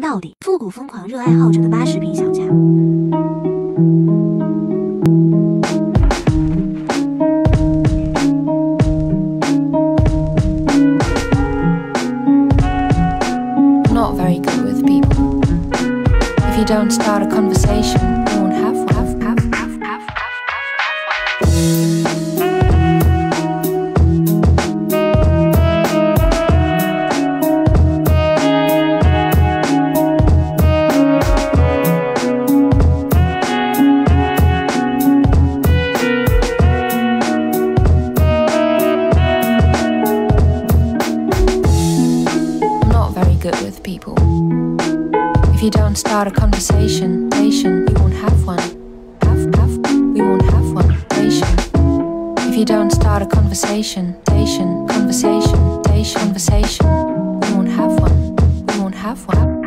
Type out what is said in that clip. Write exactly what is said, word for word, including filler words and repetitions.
进到底，复古疯狂热爱好者的八十平小家。I'm not very good with people. If you don't start a conversation, you won't have one. Have, have, have, have, have, have one. Good with people. If you don't start a conversation, nation, you won't have one. Have, have, we won't have one. Nation. If you don't start a conversation, nation, conversation, nation, conversation, we won't have one. We won't have one.